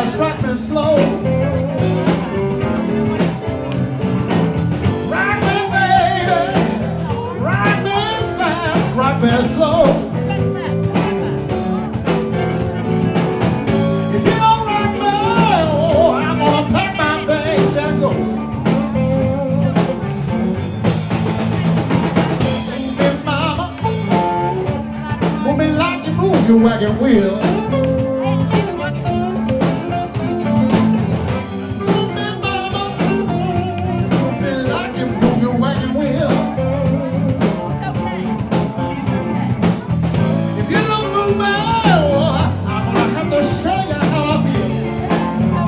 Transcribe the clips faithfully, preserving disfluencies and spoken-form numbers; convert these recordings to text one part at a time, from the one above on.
now strut me slow. You wagon wheel, move me, mama, move me like you move your wagon wheel. If you don't move me, I'm gonna have to show you how I feel. Come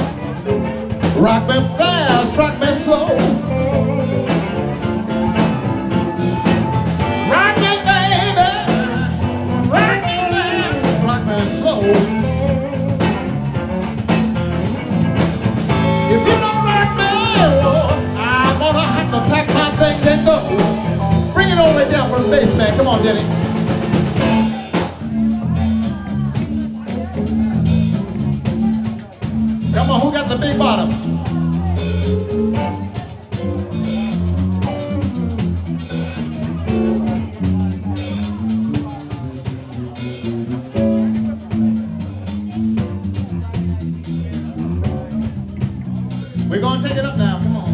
on. Rock me fast, rock me slow. Rock me, baby. Rock me fast, rock me slow. If you don't rock me, I'm gonna have to pack my things and go. Bring it all the way down for the bassman. Come on, Denny. Come on, who got the big bottom? We're going to take it up now, come on.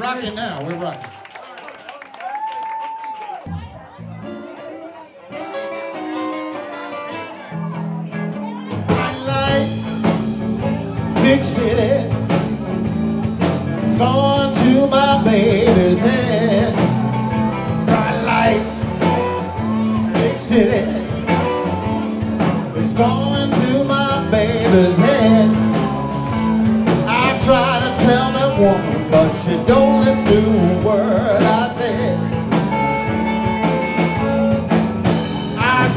We're rocking now, we're rocking. I like big city. It's gone to my baby's head. I like big city. It's going to my baby's head. I try to tell that woman, but she don't listen to a word I said.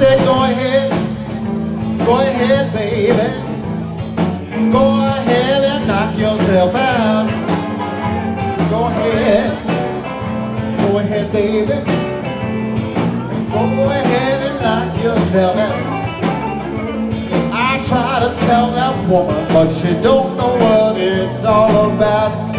said, go ahead, go ahead, baby. Go ahead and knock yourself out. Go ahead, go ahead, baby. Go ahead and knock yourself out. I try to tell that woman, but she don't know what it's all about.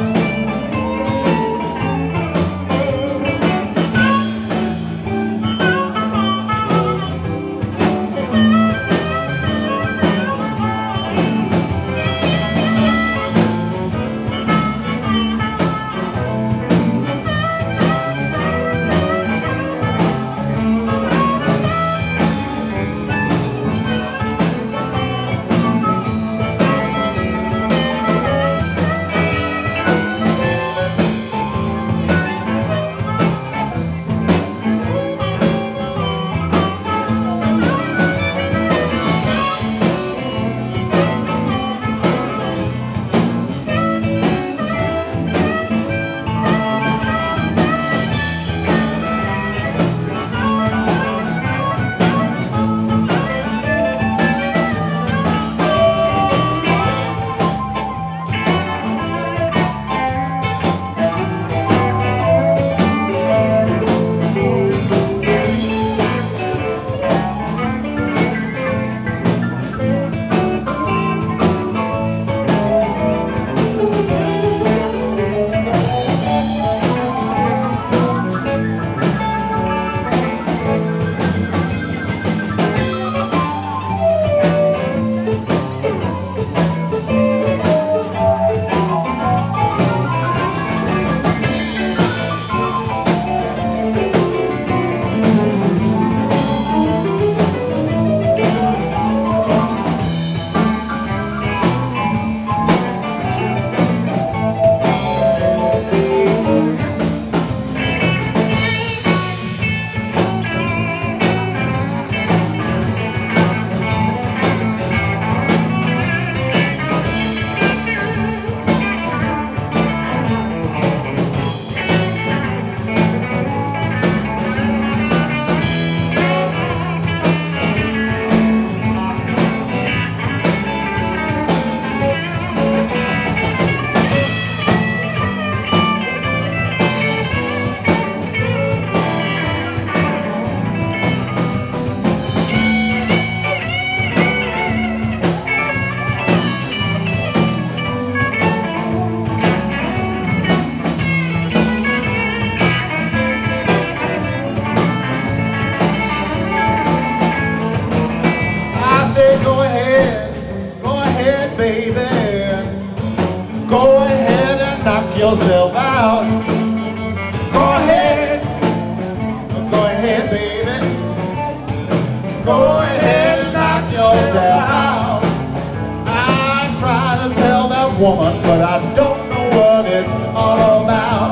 Baby, go ahead and knock yourself out. Go ahead, go ahead, baby. Go ahead and knock yourself out. I try to tell that woman, but I don't know what it's all about.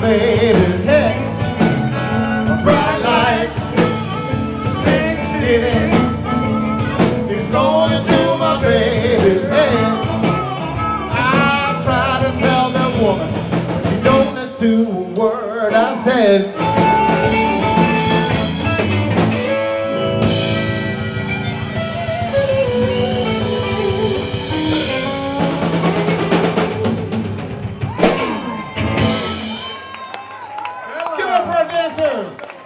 Baby's head, bright lights, big city.